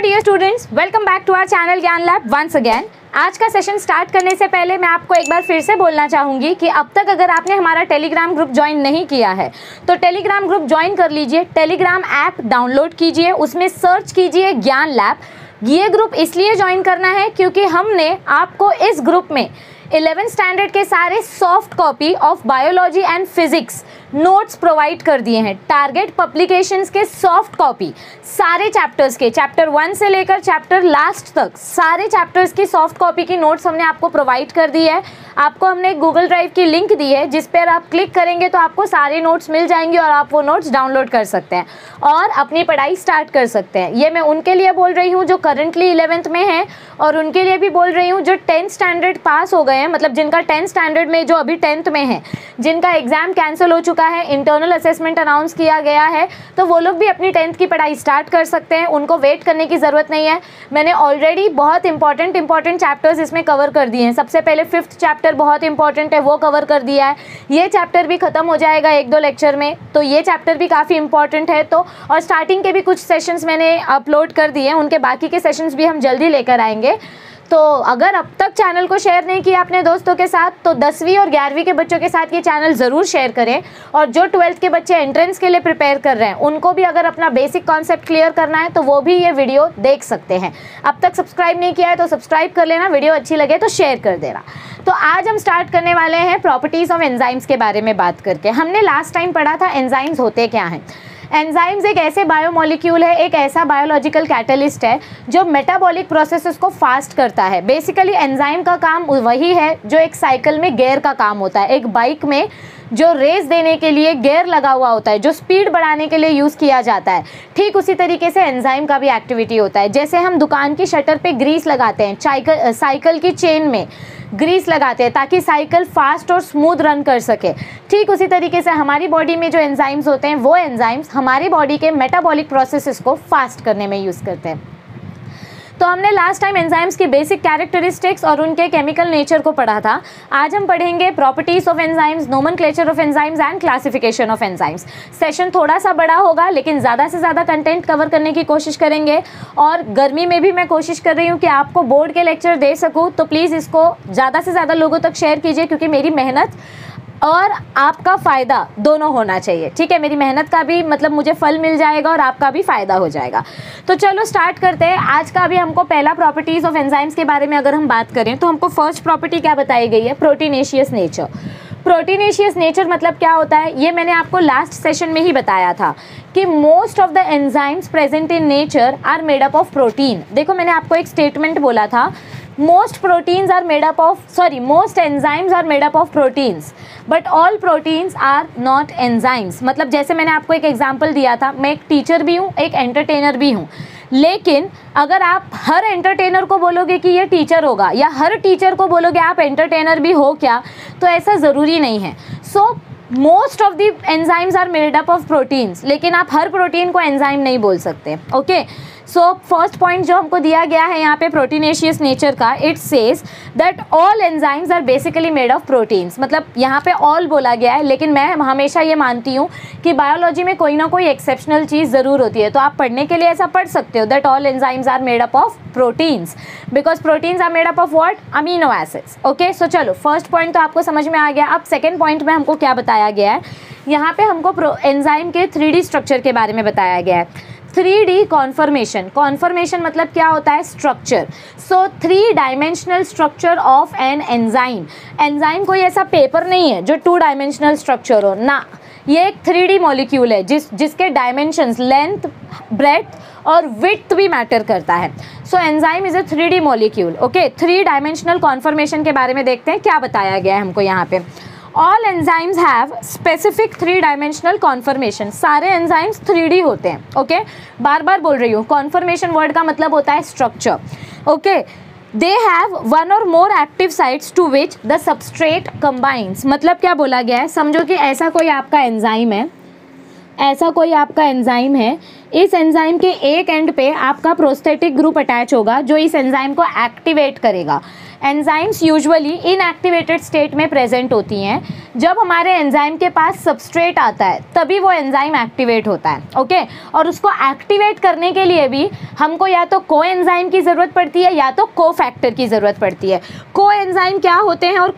Hello dear students, welcome back to our channel ज्ञानलैब once again. आज का session start करने से पहले मैं आपको एक बार फिर से बोलना चाहूँगी कि अब तक अगर आपने हमारा टेलीग्राम ग्रुप ज्वाइन नहीं किया है तो टेलीग्राम ग्रुप ज्वाइन कर लीजिए। टेलीग्राम ऐप डाउनलोड कीजिए, उसमें सर्च कीजिए ज्ञान लैब। ये ग्रुप इसलिए ज्वाइन करना है क्योंकि हमने आपको इस ग्रुप में 11 स्टैंडर्ड के सारे soft copy of biology and physics notes provide कर दिए हैं। टारगेट पब्लिकेशंस के सॉफ्ट कॉपी सारे चैप्टर्स के, चैप्टर 1 से लेकर चैप्टर लास्ट तक सारे चैप्टर्स की सॉफ्ट कॉपी की नोट्स हमने आपको प्रोवाइड कर दी है। आपको हमने गूगल ड्राइव की लिंक दी है जिस पर आप क्लिक करेंगे तो आपको सारे नोट्स मिल जाएंगे और आप वो नोट्स डाउनलोड कर सकते हैं और अपनी पढ़ाई स्टार्ट कर सकते हैं। ये मैं उनके लिए बोल रही हूँ जो करंटली 11th में हैं और उनके लिए भी बोल रही हूँ जो 10th स्टैंडर्ड पास हो गए हैं, मतलब जिनका 10th स्टैंडर्ड में, जो अभी 10th में है, जिनका एग्ज़ाम कैंसिल हो चुका है, इंटरनल असेसमेंट अनाउंस किया गया है, तो वो लोग भी अपनी 10th की पढ़ाई स्टार्ट कर सकते हैं। उनको वेट करने की ज़रूरत नहीं है। मैंने ऑलरेडी बहुत इंपॉर्टेंट चैप्टर्स इसमें कवर कर दिए हैं। सबसे पहले 5th चैप्टर बहुत इंपॉर्टेंट है, वो कवर कर दिया है। ये चैप्टर भी ख़त्म हो जाएगा 1-2 लेक्चर में, तो ये चैप्टर भी काफ़ी इंपॉर्टेंट है। तो और स्टार्टिंग के भी कुछ सेशंस मैंने अपलोड कर दिए हैं, उनके बाकी के सेशंस भी हम जल्दी लेकर आएंगे। तो अगर अब तक चैनल को शेयर नहीं किया अपने दोस्तों के साथ तो 10वीं और 11वीं के बच्चों के साथ ये चैनल ज़रूर शेयर करें। और जो 12th के बच्चे एंट्रेंस के लिए प्रिपेयर कर रहे हैं उनको भी अगर अपना बेसिक कॉन्सेप्ट क्लियर करना है तो वो भी ये वीडियो देख सकते हैं। अब तक सब्सक्राइब नहीं किया है तो सब्सक्राइब कर लेना, वीडियो अच्छी लगे तो शेयर कर देना। तो आज हम स्टार्ट करने वाले हैं प्रॉपर्टीज़ ऑफ एंजाइम्स के बारे में बात करके। हमने लास्ट टाइम पढ़ा था एंजाइम्स होते क्या हैं। एंजाइम्स एक ऐसे बायोमोलिक्यूल है, एक ऐसा बायोलॉजिकल कैटलिस्ट है जो मेटाबॉलिक प्रोसेसेस को फास्ट करता है। बेसिकली एंजाइम का काम वही है जो एक साइकिल में गियर का काम होता है। एक बाइक में जो रेस देने के लिए गियर लगा हुआ होता है, जो स्पीड बढ़ाने के लिए यूज़ किया जाता है, ठीक उसी तरीके से एंजाइम का भी एक्टिविटी होता है। जैसे हम दुकान की शटर पे ग्रीस लगाते हैं, साइकिल की चेन में ग्रीस लगाते हैं ताकि साइकिल फास्ट और स्मूथ रन कर सके, ठीक उसी तरीके से हमारी बॉडी में जो एंजाइम्स होते हैं वो एंजाइम्स हमारी बॉडी के मेटाबॉलिक प्रोसेसेस को फास्ट करने में यूज़ करते हैं। तो हमने लास्ट टाइम एंजाइम्स की बेसिक कैरेक्टरिस्टिक्स और उनके केमिकल नेचर को पढ़ा था। आज हम पढ़ेंगे properties of enzymes, nomenclature of enzymes and classification of enzymes. Session थोड़ा सा बड़ा होगा लेकिन ज़्यादा से ज़्यादा कंटेंट कवर करने की कोशिश करेंगे। और गर्मी में भी मैं कोशिश कर रही हूँ कि आपको बोर्ड के लेक्चर दे सकूँ, तो प्लीज़ इसको ज़्यादा से ज़्यादा लोगों तक शेयर कीजिए क्योंकि मेरी मेहनत और आपका फ़ायदा दोनों होना चाहिए। ठीक है, मेरी मेहनत का भी मतलब मुझे फल मिल जाएगा और आपका भी फ़ायदा हो जाएगा। तो चलो स्टार्ट करते हैं। आज का भी हमको पहला प्रॉपर्टीज़ ऑफ एंजाइम्स के बारे में अगर हम बात करें तो हमको फर्स्ट प्रॉपर्टी क्या बताई गई है, प्रोटीनेशियस नेचर। प्रोटीनेशियस नेचर मतलब क्या होता है, ये मैंने आपको लास्ट सेशन में ही बताया था कि most of the enzymes present in nature are made up of protein. देखो मैंने आपको एक स्टेटमेंट बोला था, most enzymes are made up of proteins but all proteins are not enzymes। मतलब जैसे मैंने आपको एक एग्जाम्पल दिया था, मैं एक टीचर भी हूँ, एक एंटरटेनर भी हूँ, लेकिन अगर आप हर एंटरटेनर को बोलोगे कि ये टीचर होगा या हर टीचर को बोलोगे आप एंटरटेनर भी हो क्या, तो ऐसा ज़रूरी नहीं है। So most of the enzymes are made up of proteins, लेकिन आप हर प्रोटीन को एंजाइम नहीं बोल सकते। ओके, सो फर्स्ट पॉइंट जो हमको दिया गया है यहाँ पे प्रोटीनेशियस नेचर का, it says that all enzymes are basically made of proteins. मतलब यहाँ पे ऑल बोला गया है, लेकिन मैं हमेशा ये मानती हूँ कि बायोलॉजी में कोई ना कोई एक्सेप्शनल चीज़ ज़रूर होती है। तो आप पढ़ने के लिए ऐसा पढ़ सकते हो that all enzymes are made up of proteins because proteins are made up of what, amino acids. Okay, so चलो फर्स्ट पॉइंट तो आपको समझ में आ गया। अब सेकेंड पॉइंट में हमको क्या बताया गया है, यहाँ पे हमको एंजाइम के 3D स्ट्रक्चर के बारे में बताया गया है। 3D कॉन्फर्मेशन, कॉन्फर्मेशन मतलब क्या होता है, structure. So 3 dimensional structure of an enzyme. Enzyme कोई ऐसा पेपर नहीं है जो 2 डायमेंशनल स्ट्रक्चर हो ना, ये एक 3D मॉलिक्यूल है जिसके डायमेंशंस, लेंथ, ब्रेथ और विड्थ भी मैटर करता है। So enzyme is a 3D molecule. Okay, 3 dimensional conformation के बारे में देखते हैं क्या बताया गया है हमको यहाँ पे। All enzymes have specific 3 dimensional conformation. सारे एंजाइम्स 3D होते हैं। ओके, बार बार बोल रही हूँ, कॉन्फर्मेशन वर्ड का मतलब होता है structure. Okay, they have 1 or more active sites to which the substrate combines. मतलब क्या बोला गया है, समझो कि ऐसा कोई आपका एंजाइम है, ऐसा कोई आपका एंजाइम है, इस एंजाइम के एक एंड पे आपका प्रोस्थेटिक ग्रुप अटैच होगा जो इस एंजाइम को एक्टिवेट करेगा। एंजाइम्स यूजुअली इनएक्टिवेटेड स्टेट में प्रेजेंट होती हैं। जब हमारे एंजाइम के पास सबस्ट्रेट आता है तभी वो एंजाइम एक्टिवेट होता है, ओके। और उसको एक्टिवेट करने के लिए भी हमको या तो को एंजाइम की ज़रूरत पड़ती है या तो को फैक्टर की ज़रूरत पड़ती है। को एंजाइम क्या होते हैं और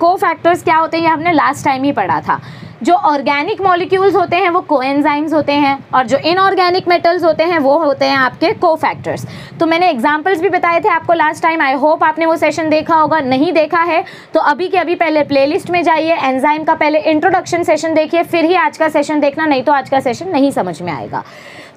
को फैक्टर्स क्या होते हैं, ये हमने लास्ट टाइम ही पढ़ा था। जो ऑर्गेनिक मॉलिक्यूल्स होते हैं वो कोएंजाइम्स होते हैं और जो इनऑर्गेनिक मेटल्स होते हैं वो होते हैं आपके कोफैक्टर्स। तो मैंने एग्जांपल्स भी बताए थे आपको लास्ट टाइम, आई होप आपने वो सेशन देखा होगा। नहीं देखा है तो अभी के अभी पहले प्लेलिस्ट में जाइए, एंजाइम का पहले इंट्रोडक्शन सेशन देखिए, फिर ही आज का सेशन देखना, नहीं तो आज का सेशन नहीं समझ में आएगा।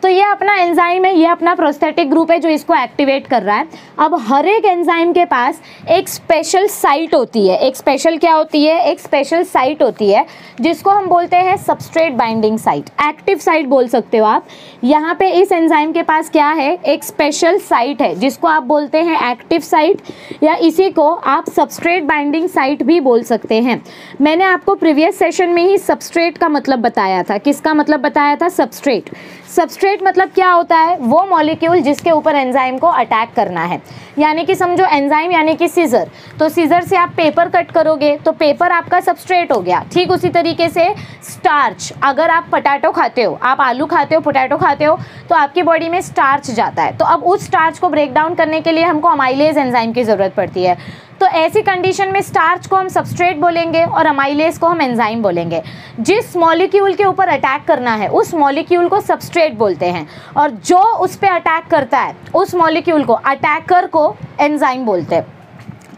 तो ये अपना एंजाइम है, ये अपना प्रोस्थेटिक ग्रुप है जो इसको एक्टिवेट कर रहा है। अब हर एक एंजाइम के पास एक स्पेशल साइट होती है, एक स्पेशल क्या होती है, एक स्पेशल साइट होती है जिसको हम बोलते हैं substrate binding site, active site बोल सकते हो आप। यहाँ पे इस एंजाइम के पास क्या है, एक स्पेशल साइट है जिसको आप बोलते हैं एक्टिव साइट, या इसी को आप सबस्ट्रेट बाइंडिंग साइट भी बोल सकते हैं। मैंने आपको प्रीवियस सेशन में ही सबस्ट्रेट का मतलब बताया था। किसका मतलब बताया था? सबस्ट्रेट। सबस्ट्रेट मतलब क्या होता है? वो मॉलिक्यूल जिसके ऊपर एंजाइम को अटैक करना है। यानी कि समझो एंजाइम यानी कि सीजर, तो सीजर से आप पेपर कट करोगे तो पेपर आपका सबस्ट्रेट हो गया। ठीक उसी तरीके से स्टार्च, अगर आप पोटैटो खाते हो, आप आलू खाते हो, पोटैटो खाते हो, तो आपकी बॉडी में स्टार्च जाता है। तो अब उस स्टार्च को ब्रेक डाउन करने के लिए हमको अमाइलेज एंजाइम की ज़रूरत पड़ती है। तो ऐसी कंडीशन में स्टार्च को हम सबस्ट्रेट बोलेंगे और अमाइलेज को हम एंजाइम बोलेंगे। जिस मॉलिक्यूल के ऊपर अटैक करना है उस मॉलिक्यूल को सबस्ट्रेट बोलते हैं और जो उस पर अटैक करता है उस मॉलिक्यूल को, अटैकर को, एंजाइम बोलते हैं।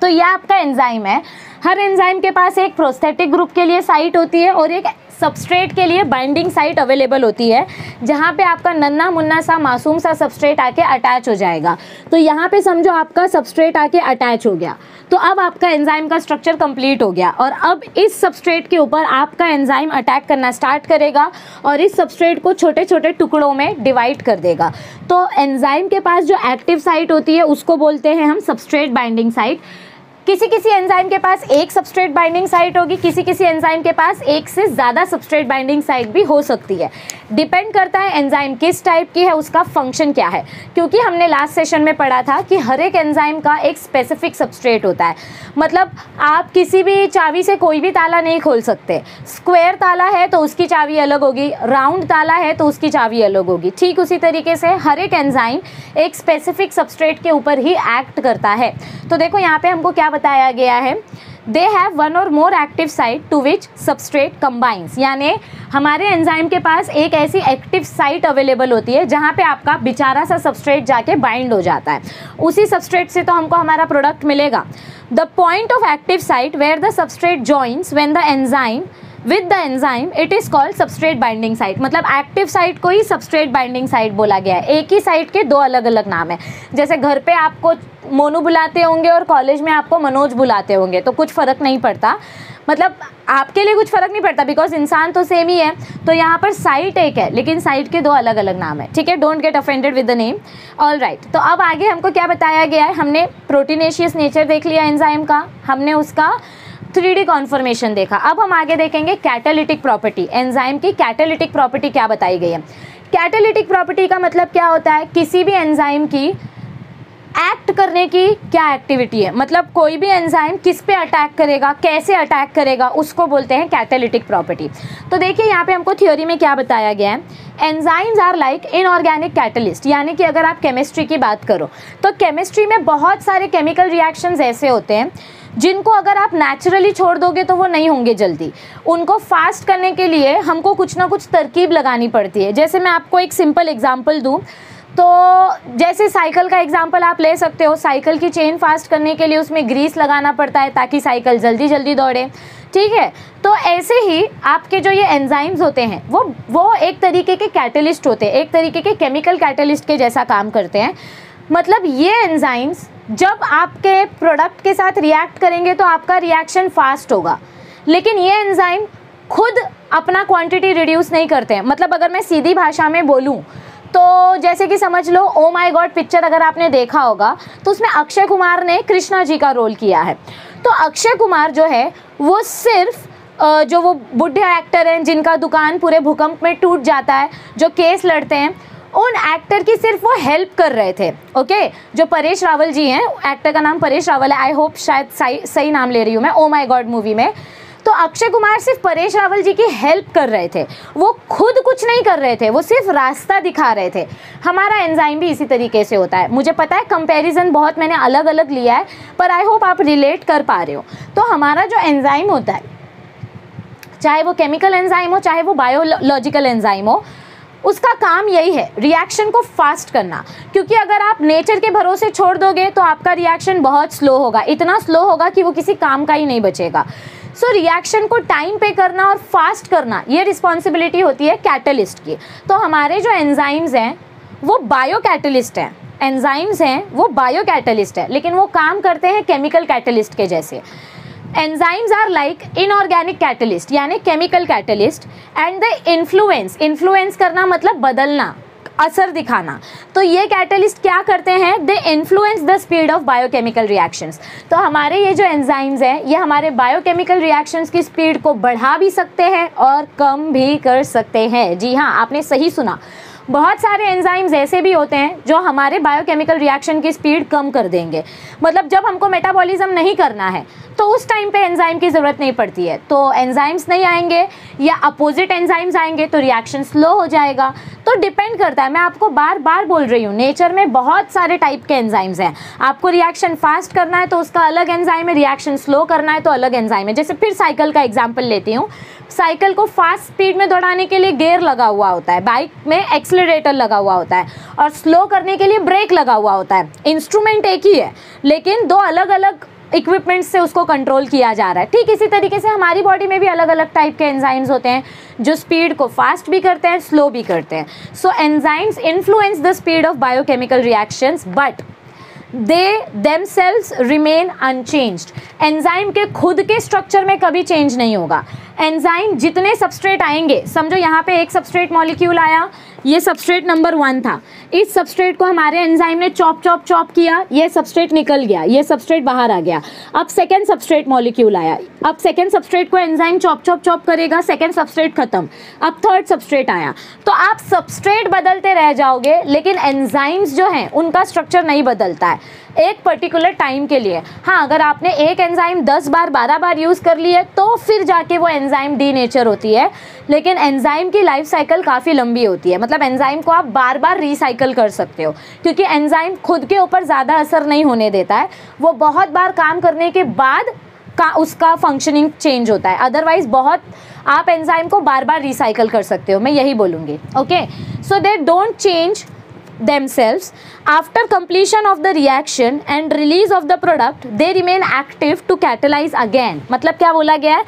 तो यह आपका एंजाइम है। हर एंजाइम के पास एक प्रोस्थेटिक ग्रुप के लिए साइट होती है और एक सबस्ट्रेट के लिए बाइंडिंग साइट अवेलेबल होती है, जहाँ पे आपका नन्ना मुन्ना सा मासूम सा सबस्ट्रेट आके अटैच हो जाएगा। तो यहाँ पे समझो आपका सबस्ट्रेट आके अटैच हो गया, तो अब आपका एंजाइम का स्ट्रक्चर कंप्लीट हो गया और अब इस सबस्ट्रेट के ऊपर आपका एंजाइम अटैक करना स्टार्ट करेगा और इस सबस्ट्रेट को छोटे छोटे टुकड़ों में डिवाइड कर देगा। तो एंजाइम के पास जो एक्टिव साइट होती है उसको बोलते हैं हम सबस्ट्रेट बाइंडिंग साइट। किसी किसी एंजाइम के पास एक सबस्ट्रेट बाइंडिंग साइट होगी, किसी किसी एंजाइम के पास एक से ज़्यादा सबस्ट्रेट बाइंडिंग साइट भी हो सकती है। डिपेंड करता है एंजाइम किस टाइप की है, उसका फंक्शन क्या है, क्योंकि हमने लास्ट सेशन में पढ़ा था कि हर एक एंजाइम का एक स्पेसिफिक सबस्ट्रेट होता है। मतलब आप किसी भी चाबी से कोई भी ताला नहीं खोल सकते। स्क्वायर ताला है तो उसकी चाबी अलग होगी, राउंड ताला है तो उसकी चाबी अलग होगी। ठीक उसी तरीके से हर एक एंजाइम एक स्पेसिफिक सबस्ट्रेट के ऊपर ही एक्ट करता है। तो देखो यहाँ पर हमको क्या बताया गया है, दे have one or more active site to which substrate combines. यानी हमारे एंजाइम के पास एक ऐसी एक्टिव साइट अवेलेबल होती है जहाँ पे आपका बेचारा सा सबस्ट्रेट जाके बाइंड हो जाता है, उसी सबस्ट्रेट से तो हमको हमारा प्रोडक्ट मिलेगा। The point of active site where the substrate joins when the enzyme with the enzyme it is called substrate binding site. मतलब एक्टिव साइट को ही सबस्ट्रेट बाइंडिंग साइट बोला गया है। एक ही साइट के दो अलग अलग नाम है। जैसे घर पे आपको मोनू बुलाते होंगे और कॉलेज में आपको मनोज बुलाते होंगे, तो कुछ फ़र्क नहीं पड़ता, मतलब आपके लिए कुछ फ़र्क नहीं पड़ता बिकॉज इंसान तो सेम ही है। तो यहाँ पर साइट एक है लेकिन साइट के दो अलग अलग नाम है। ठीक है, don't get offended with the name. All right, तो अब आगे हमको क्या बताया गया है, हमने प्रोटीनेशियस नेचर देख लिया एंजाइम का, हमने उसका 3D कॉन्फर्मेशन देखा। अब हम आगे देखेंगे कैटालिटिक प्रॉपर्टी। एंजाइम की कैटालिटिक प्रॉपर्टी क्या बताई गई है। कैटालिटिक प्रॉपर्टी का मतलब क्या होता है, किसी भी एंजाइम की एक्ट करने की क्या एक्टिविटी है, मतलब कोई भी एंजाइम किस पे अटैक करेगा, कैसे अटैक करेगा, उसको बोलते हैं कैटालिटिक प्रॉपर्टी। तो देखिए यहाँ पे हमको थ्योरी में क्या बताया गया है, enzymes are like inorganic catalyst. यानी कि अगर आप केमिस्ट्री की बात करो तो केमिस्ट्री में बहुत सारे केमिकल रिएक्शंस ऐसे होते हैं जिनको अगर आप नेचुरली छोड़ दोगे तो वो नहीं होंगे जल्दी। उनको फास्ट करने के लिए हमको कुछ ना कुछ तरकीब लगानी पड़ती है। जैसे मैं आपको एक सिंपल एग्जांपल दूं तो जैसे साइकिल का एग्जांपल आप ले सकते हो। साइकिल की चेन फास्ट करने के लिए उसमें ग्रीस लगाना पड़ता है ताकि साइकिल जल्दी जल्दी दौड़े। ठीक है, तो ऐसे ही आपके जो ये एंजाइम्स होते हैं वो एक तरीके के कैटलिस्ट होते हैं, एक तरीके के केमिकल कैटलिस्ट के जैसा काम करते हैं। मतलब ये एंजाइम्स जब आपके प्रोडक्ट के साथ रिएक्ट करेंगे तो आपका रिएक्शन फास्ट होगा, लेकिन ये एंजाइम खुद अपना क्वांटिटी रिड्यूस नहीं करते हैं। मतलब अगर मैं सीधी भाषा में बोलूँ तो जैसे कि समझ लो ओ माय गॉड पिक्चर अगर आपने देखा होगा तो उसमें अक्षय कुमार ने कृष्णा जी का रोल किया है। तो अक्षय कुमार जो है वो सिर्फ जो वो बुढ़े एक्टर हैं जिनका दुकान पूरे भूकंप में टूट जाता है, जो केस लड़ते हैं, उन एक्टर की सिर्फ वो हेल्प कर रहे थे। ओके, जो परेश रावल जी हैं, एक्टर का नाम परेश रावल है, आई होप शायद सही नाम ले रही हूँ मैं, ओ माय गॉड मूवी में। तो अक्षय कुमार सिर्फ परेश रावल जी की हेल्प कर रहे थे, वो खुद कुछ नहीं कर रहे थे, वो सिर्फ रास्ता दिखा रहे थे। हमारा एंजाइम भी इसी तरीके से होता है। मुझे पता है कंपैरिजन बहुत मैंने अलग अलग लिया है, पर आई होप आप रिलेट कर पा रहे हो। तो हमारा जो एंजाइम होता है, चाहे वो केमिकल एंजाइम हो चाहे वो बायोलॉजिकल एंजाइम हो, उसका काम यही है, रिएक्शन को फास्ट करना। क्योंकि अगर आप नेचर के भरोसे छोड़ दोगे तो आपका रिएक्शन बहुत स्लो होगा, इतना स्लो होगा कि वो किसी काम का ही नहीं बचेगा। सो रिएक्शन को टाइम पे करना और फास्ट करना, ये रिस्पॉन्सिबिलिटी होती है कैटलिस्ट की। तो हमारे जो एंजाइम्स हैं वो बायो कैटलिस्ट हैं, एंजाइम्स हैं वो बायो कैटलिस्ट है, लेकिन वो काम करते हैं केमिकल कैटलिस्ट के जैसे। enzymes are like inorganic catalyst यानी chemical catalyst and the influence करना मतलब बदलना, असर दिखाना। तो ये catalyst क्या करते हैं, they influence the speed of biochemical reactions। तो हमारे ये जो enzymes हैं ये हमारे biochemical reactions की speed को बढ़ा भी सकते हैं और कम भी कर सकते हैं। जी हाँ, आपने सही सुना। बहुत सारे एंजाइम्स ऐसे भी होते हैं जो हमारे बायोकेमिकल रिएक्शन की स्पीड कम कर देंगे, मतलब जब हमको मेटाबॉलिज्म नहीं करना है तो उस टाइम पे एंजाइम की ज़रूरत नहीं पड़ती है, तो एंजाइम्स नहीं आएंगे या अपोजिट एंजाइम्स आएंगे तो रिएक्शन स्लो हो जाएगा। तो डिपेंड करता है, मैं आपको बार बार बोल रही हूँ, नेचर में बहुत सारे टाइप के एंजाइम्स हैं। आपको रिएक्शन फास्ट करना है तो उसका अलग एंजाइम है, रिएक्शन स्लो करना है तो अलग एंजाइम है। जैसे फिर साइकिल का एग्जाम्पल लेती हूँ, साइकिल को फास्ट स्पीड में दौड़ाने के लिए गियर लगा हुआ होता है, बाइक में एक्सेलरेटर लगा हुआ होता है, और स्लो करने के लिए ब्रेक लगा हुआ होता है। इंस्ट्रूमेंट एक ही है लेकिन दो अलग अलग इक्विपमेंट से उसको कंट्रोल किया जा रहा है। ठीक इसी तरीके से हमारी बॉडी में भी अलग अलग टाइप के एंजाइम्स होते हैं जो स्पीड को फास्ट भी करते हैं स्लो भी करते हैं। So enzymes influence the speed of biochemical reactions but they themselves remain unchanged। Enzyme के खुद के स्ट्रक्चर में कभी चेंज नहीं होगा। एंजाइम जितने सबस्ट्रेट आएंगे, समझो यहाँ पे एक सबस्ट्रेट मॉलिक्यूल आया, ये सबस्ट्रेट नंबर 1 था, इस सबस्ट्रेट को हमारे एंजाइम ने चॉप चॉप चॉप किया, ये सबस्ट्रेट निकल गया, ये सबस्ट्रेट बाहर आ गया। अब सेकेंड सबस्ट्रेट मॉलिक्यूल आया, अब सेकेंड सबस्ट्रेट को एंजाइम चॉप चॉप चॉप करेगा, सेकेंड सबस्ट्रेट खत्म, अब थर्ड सबस्ट्रेट आया। तो आप सबस्ट्रेट बदलते रह जाओगे लेकिन एंजाइम्स जो हैं उनका स्ट्रक्चर नहीं बदलता है एक पर्टिकुलर टाइम के लिए। हाँ, अगर आपने एक एंजाइम 10 बार 12 बार यूज़ कर ली है तो फिर जाके वो एंजाइम डीनेचर होती है, लेकिन एंजाइम की लाइफ साइकिल काफ़ी लंबी होती है, मतलब एंजाइम को आप बार बार रिसाइकिल कर सकते हो क्योंकि एंजाइम खुद के ऊपर ज़्यादा असर नहीं होने देता है, वो बहुत बार काम करने के बाद का उसका फंक्शनिंग चेंज होता है। अदरवाइज बहुत आप एंजाइम को बार बार रिसाइकिल कर सकते हो, मैं यही बोलूँगी। Okay, so they don't change themselves after completion of the reaction and release of the product they remain active to catalyze again। मतलब क्या बोला गया है,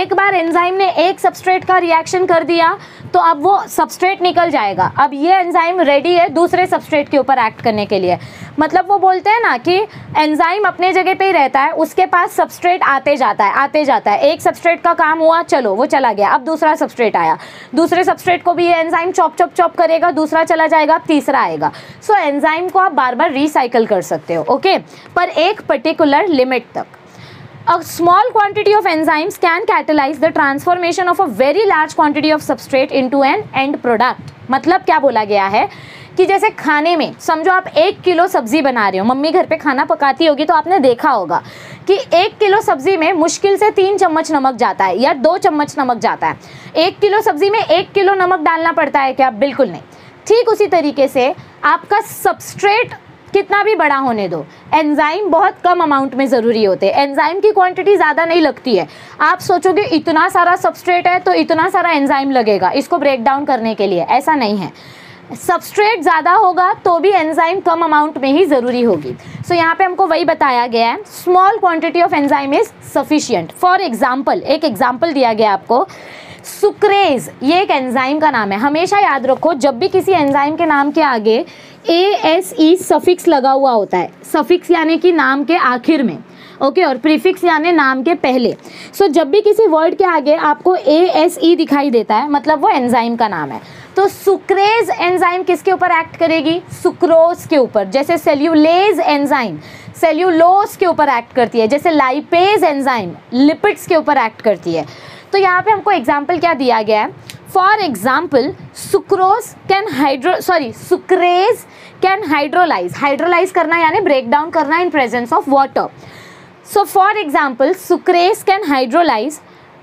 एक बार एंजाइम ने एक सबस्ट्रेट का रिएक्शन कर दिया तो अब वो सबस्ट्रेट निकल जाएगा, अब ये एंजाइम रेडी है दूसरे सबस्ट्रेट के ऊपर एक्ट करने के लिए। मतलब वो बोलते हैं ना कि एंजाइम अपने जगह पे ही रहता है, उसके पास सबस्ट्रेट आते जाता है आते जाता है, एक सबस्ट्रेट का काम हुआ चलो वो चला गया, अब दूसरा सबस्ट्रेट आया, दूसरे सबस्ट्रेट को भी ये एंजाइम चॉप चॉप चॉप करेगा, दूसरा चला जाएगा तीसरा आएगा। सो एंजाइम को आप बार बार रिसाइकिल कर सकते हो, ओके, पर एक पर्टिकुलर लिमिट तक। A small quantity of enzymes can catalyze the transformation of a very large quantity of substrate into an end product। मतलब क्या बोला गया है कि जैसे खाने में समझो आप 1 किलो सब्ज़ी बना रहे हो, मम्मी घर पे खाना पकाती होगी तो आपने देखा होगा कि 1 किलो सब्ज़ी में मुश्किल से 3 चम्मच नमक जाता है या 2 चम्मच नमक जाता है। 1 किलो सब्ज़ी में 1 किलो नमक डालना पड़ता है क्या? बिल्कुल नहीं। ठीक उसी तरीके से आपका सबस्ट्रेट कितना भी बड़ा होने दो, एंजाइम बहुत कम अमाउंट में ज़रूरी होते हैं, एंजाइम की क्वांटिटी ज़्यादा नहीं लगती है। आप सोचोगे इतना सारा सबस्ट्रेट है तो इतना सारा एंजाइम लगेगा इसको ब्रेक डाउन करने के लिए, ऐसा नहीं है। सबस्ट्रेट ज़्यादा होगा तो भी एंजाइम कम अमाउंट में ही ज़रूरी होगी। सो यहाँ पे हमको वही बताया गया है, small quantity of enzyme is sufficient. For example, एक एग्जाम्पल दिया गया आपको, सुक्रेज, ये एक एंजाइम का नाम है। हमेशा याद रखो जब भी किसी एंजाइम के नाम के आगे ASE सफिक्स लगा हुआ होता है, सफिक्स यानी कि नाम के आखिर में, ओके, और प्रीफिक्स यानी नाम के पहले। सो जब भी किसी वर्ड के आगे आपको ASE दिखाई देता है मतलब वो एंजाइम का नाम है। तो सुक्रेज एंजाइम किसके ऊपर एक्ट करेगी? सुक्रोज के ऊपर। जैसे सेल्यूलेज एंजाइम सेल्यूलोज के ऊपर एक्ट करती है, जैसे लाइपेज एंजाइम लिपिड्स के ऊपर एक्ट करती है। तो यहाँ पे हमको एग्जाम्पल क्या दिया गया है, For example, sucrase can hydrolyze. Hydrolyze करना यानी break down करना in presence of water. So for example, sucrase can hydrolyze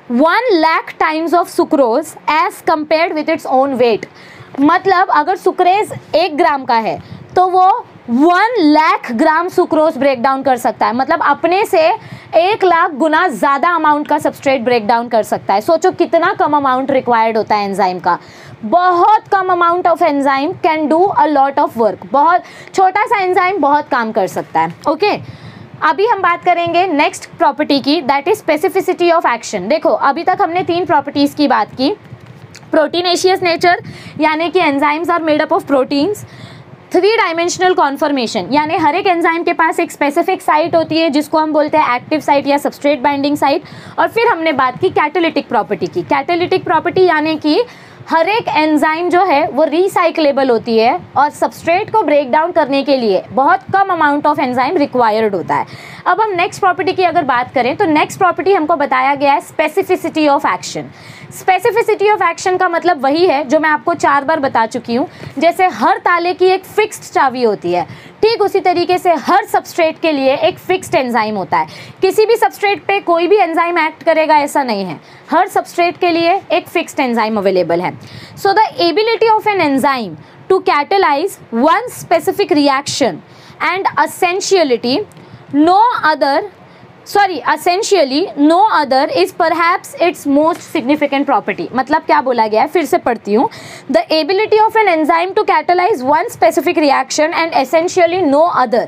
1 lakh times of sucrose as compared with its own weight. मतलब अगर सुक्रेज 1 ग्राम का है तो वो 1 lakh gram sucrose break down कर सकता है, मतलब अपने से 1 लाख गुना ज़्यादा अमाउंट का सबस्ट्रेट ब्रेक डाउन कर सकता है. सोचो कितना कम अमाउंट रिक्वायर्ड होता है एंजाइम का. बहुत कम amount of enzyme can do a lot of work. बहुत छोटा सा एंजाइम बहुत काम कर सकता है. ओके, अभी हम बात करेंगे नेक्स्ट प्रॉपर्टी की, that is specificity of action. देखो अभी तक हमने 3 प्रॉपर्टीज़ की बात की. प्रोटीनेशियस नेचर यानी कि enzymes are made up of proteins. 3 dimensional conformation यानी हर एक एंजाइम के पास एक स्पेसिफिक साइट होती है जिसको हम बोलते हैं एक्टिव साइट या सबस्ट्रेट बाइंडिंग साइट. और फिर हमने बात की कैटालिटिक प्रॉपर्टी की. कैटालिटिक प्रॉपर्टी यानी कि हर एक एंजाइम जो है वो रिसाइक्लेबल होती है और सबस्ट्रेट को ब्रेक डाउन करने के लिए बहुत कम अमाउंट ऑफ एंजाइम रिक्वायर्ड होता है. अब हम नेक्स्ट प्रॉपर्टी की अगर बात करें तो नेक्स्ट प्रॉपर्टी हमको बताया गया है specificity of action. Specificity of action का मतलब वही है जो मैं आपको 4 बार बता चुकी हूँ. जैसे हर ताले की एक फिक्स्ड चाबी होती है, ठीक उसी तरीके से हर सबस्ट्रेट के लिए एक फिक्स्ड एंजाइम होता है. किसी भी सबस्ट्रेट पे कोई भी एंजाइम एक्ट करेगा ऐसा नहीं है, हर सबस्ट्रेट के लिए एक फिक्स्ड एंजाइम अवेलेबल है. So the ability of an enzyme to catalyze 1 specific reaction and essentially no other is perhaps its most significant property. मतलब क्या बोला गया है, फिर से पढ़ती हूँ. The ability of an enzyme to catalyze 1 specific reaction and essentially no other.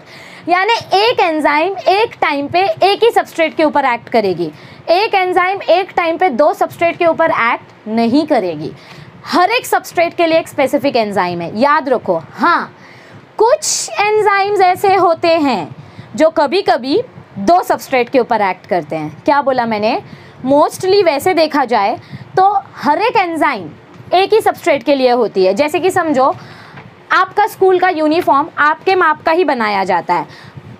यानी एक एंजाइम एक टाइम पे एक ही सबस्ट्रेट के ऊपर एक्ट करेगी. एक एंजाइम एक टाइम पे 2 सबस्ट्रेट के ऊपर एक्ट नहीं करेगी. हर एक सबस्ट्रेट के लिए एक स्पेसिफिक एंजाइम है, याद रखो. हाँ, कुछ एंजाइम्स ऐसे होते हैं जो कभी कभी 2 सबस्ट्रेट के ऊपर एक्ट करते हैं. क्या बोला मैंने, मोस्टली वैसे देखा जाए तो हर एक एंजाइम एक ही सबस्ट्रेट के लिए होती है. जैसे कि समझो आपका स्कूल का यूनिफॉर्म आपके माप का ही बनाया जाता है,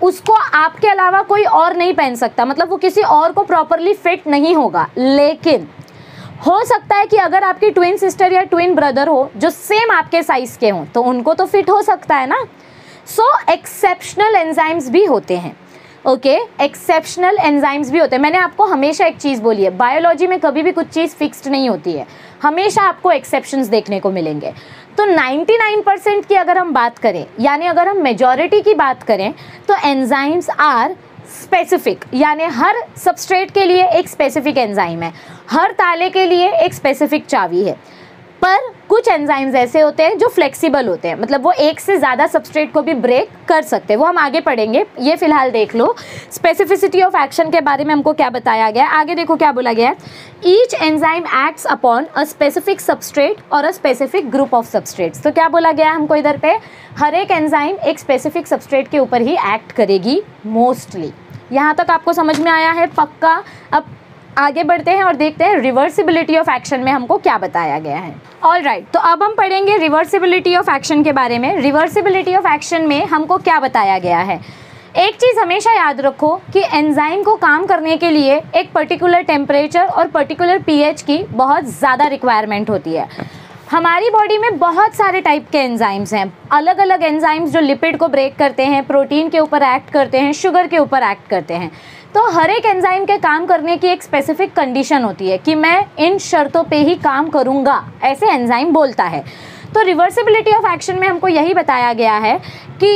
उसको आपके अलावा कोई और नहीं पहन सकता, मतलब वो किसी और को प्रॉपरली फिट नहीं होगा. लेकिन हो सकता है कि अगर आपकी ट्विन सिस्टर या ट्विन ब्रदर हो जो सेम आपके साइज़ के हों तो उनको तो फिट हो सकता है ना. सो एक्सेप्शनल एंजाइम्स भी होते हैं. ओके, एक्सेप्शनल एंजाइम्स भी होते हैं. मैंने आपको हमेशा एक चीज़ बोली है, बायोलॉजी में कभी भी कुछ चीज़ फिक्स्ड नहीं होती है, हमेशा आपको एक्सेप्शंस देखने को मिलेंगे. तो 99% की अगर हम बात करें, यानी अगर हम मेजॉरिटी की बात करें, तो एंजाइम्स आर स्पेसिफिक, यानी हर सबस्ट्रेट के लिए एक स्पेसिफिक एंजाइम है, हर ताले के लिए एक स्पेसिफिक चाबी है. पर कुछ एंजाइम्स ऐसे होते हैं जो फ्लेक्सिबल होते हैं, मतलब वो एक से ज़्यादा सबस्ट्रेट को भी ब्रेक कर सकते हैं. वो हम आगे पढ़ेंगे, ये फ़िलहाल देख लो स्पेसिफिसिटी ऑफ एक्शन के बारे में हमको क्या बताया गया है. आगे देखो क्या बोला गया है, each enzyme acts upon a specific substrate और a specific group of substrates. तो क्या बोला गया है हमको इधर पे, हर एक एंजाइम एक स्पेसिफिक सबस्ट्रेट के ऊपर ही एक्ट करेगी मोस्टली. यहाँ तक आपको समझ में आया है पक्का. अब आगे बढ़ते हैं और देखते हैं रिवर्सिबिलिटी ऑफ एक्शन में हमको क्या बताया गया है. ऑलराइट, तो अब हम पढ़ेंगे रिवर्सिबिलिटी ऑफ एक्शन के बारे में. रिवर्सिबिलिटी ऑफ एक्शन में हमको क्या बताया गया है, एक चीज़ हमेशा याद रखो कि एंजाइम को काम करने के लिए एक पर्टिकुलर टेम्परेचर और पर्टिकुलर पीएच की बहुत ज़्यादा रिक्वायरमेंट होती है. हमारी बॉडी में बहुत सारे टाइप के एंजाइम्स हैं, अलग अलग एंजाइम्स जो लिपिड को ब्रेक करते हैं, प्रोटीन के ऊपर एक्ट करते हैं, शुगर के ऊपर एक्ट करते हैं. तो हर एक एंजाइम के काम करने की एक स्पेसिफिक कंडीशन होती है कि मैं इन शर्तों पे ही काम करूँगा, ऐसे एंजाइम बोलता है. तो रिवर्सिबिलिटी ऑफ एक्शन में हमको यही बताया गया है कि